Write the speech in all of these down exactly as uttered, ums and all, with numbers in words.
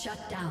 Shut down.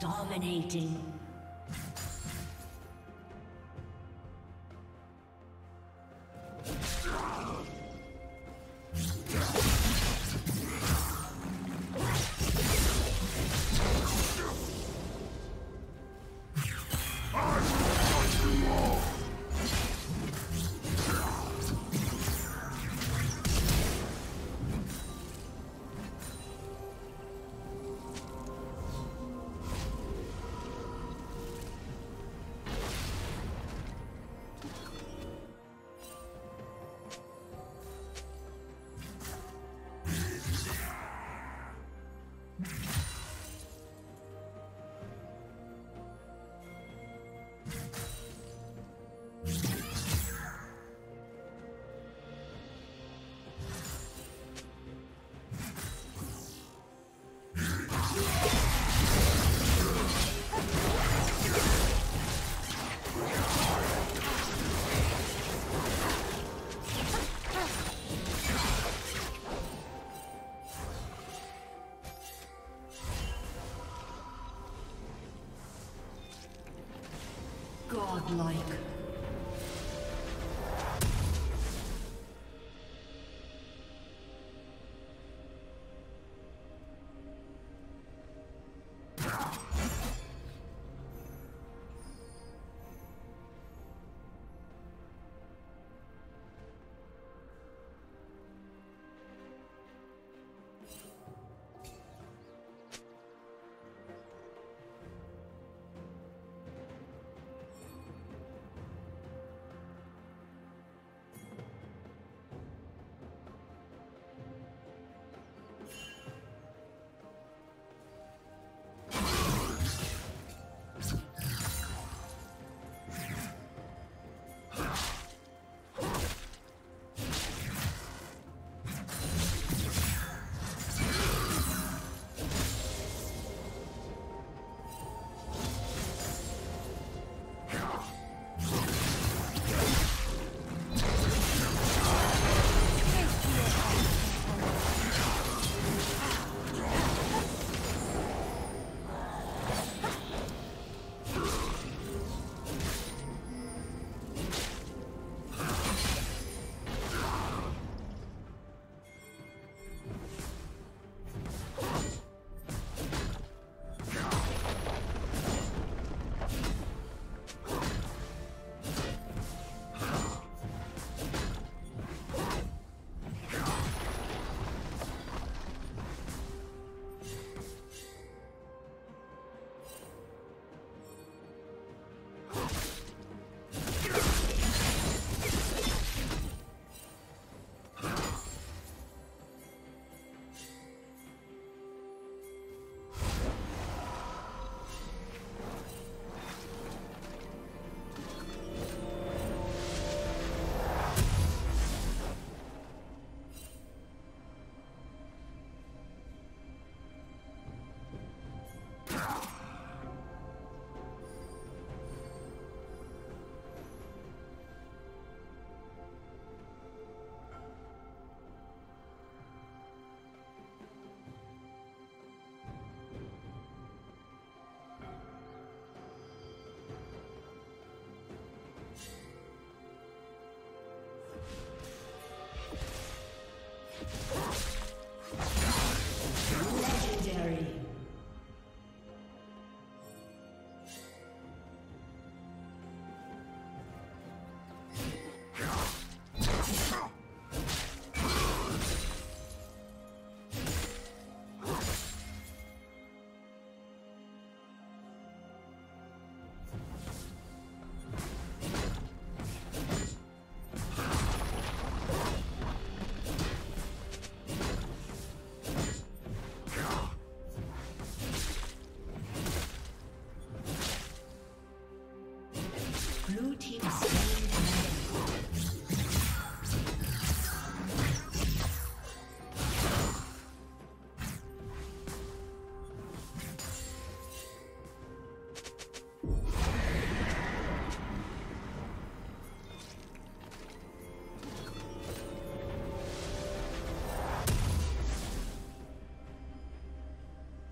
Dominating.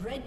Red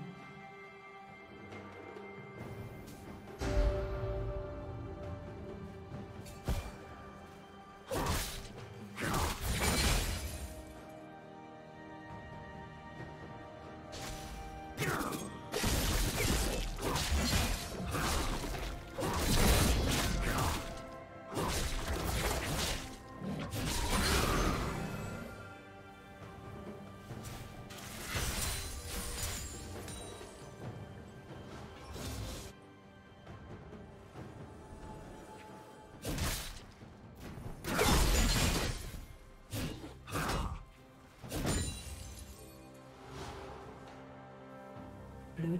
Blue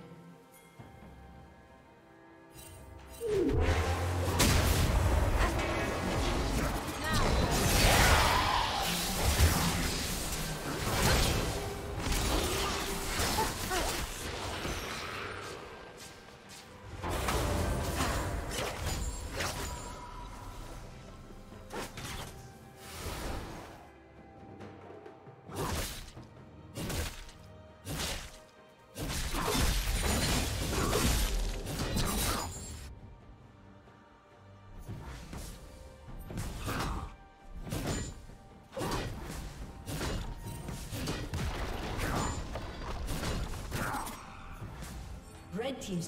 Red team's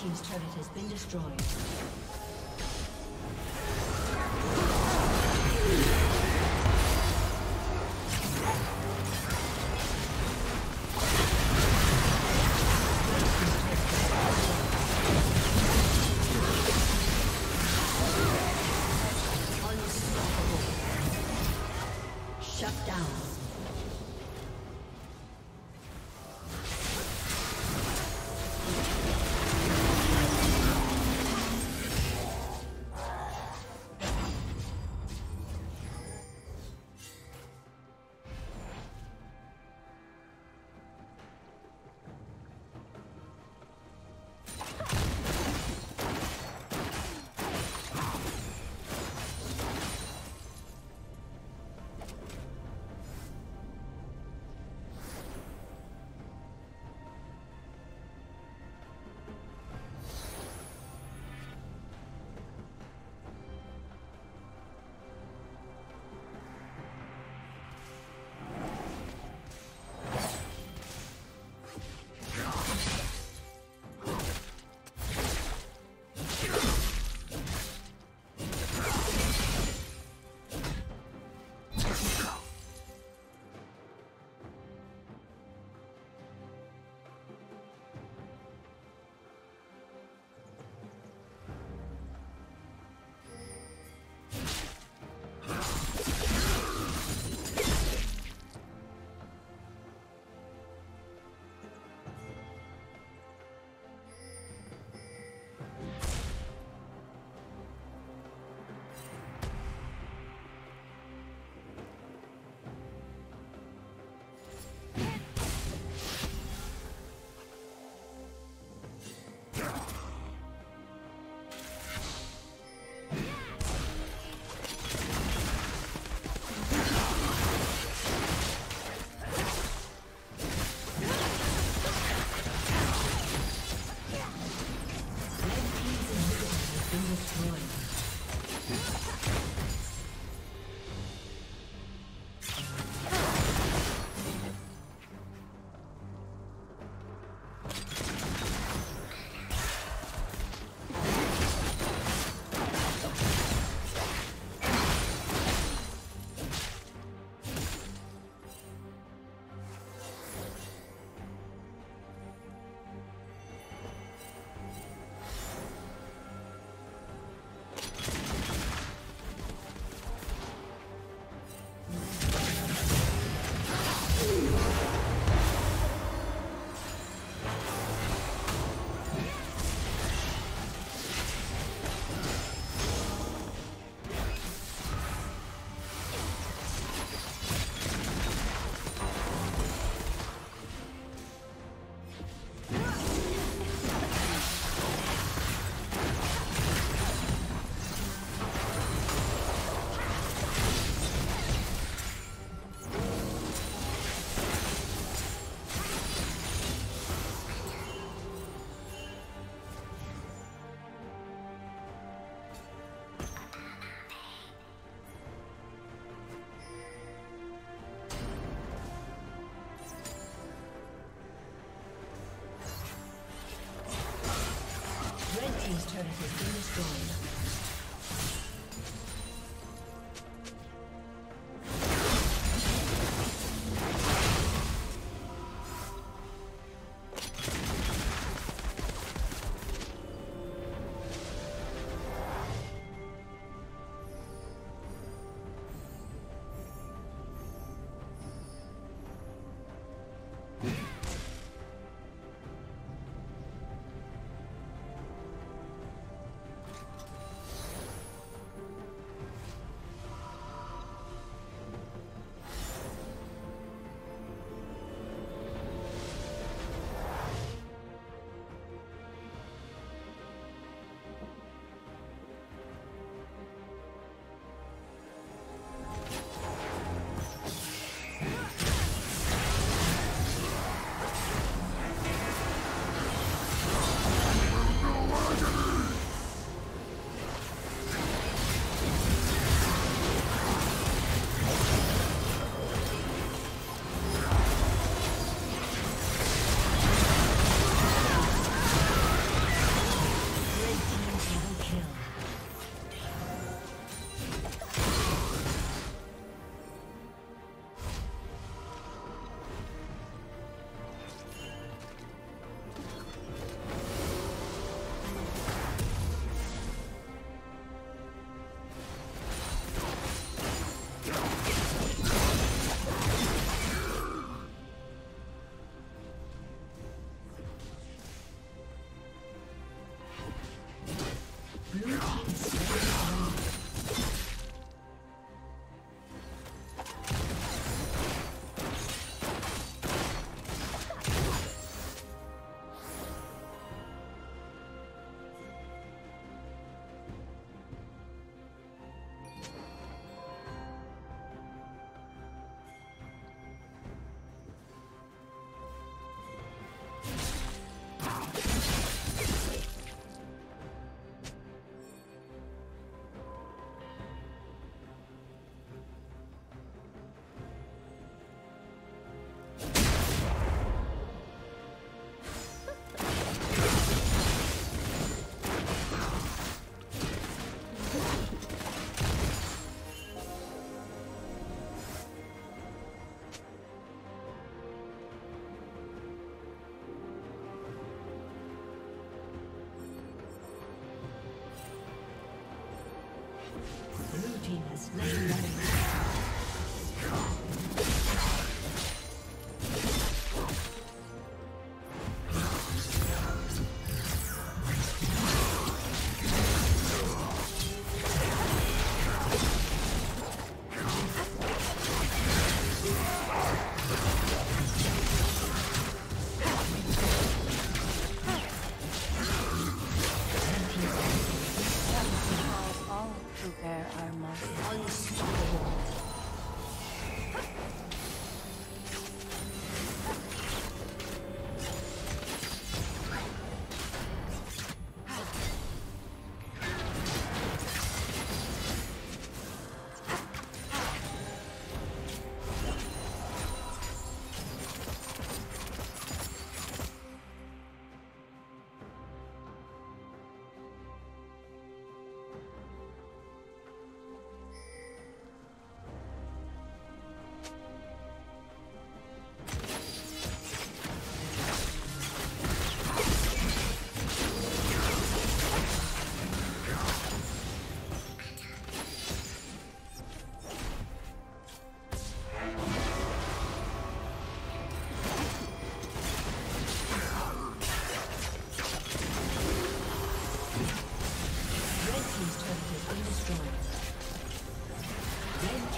Team's turret has been destroyed.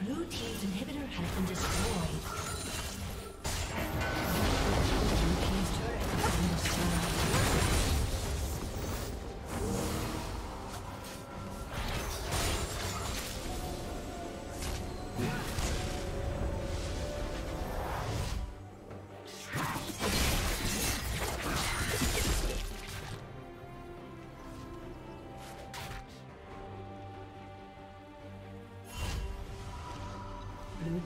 Blue team's inhibitor has been destroyed. Blue